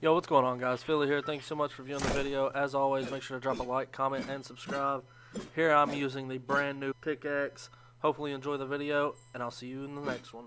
Yo, what's going on, guys? Philly here. Thank you so much for viewing the video. As always, make sure to drop a like, comment, and subscribe. Here I'm using the brand new pickaxe. Hopefully you enjoy the video, and I'll see you in the next one.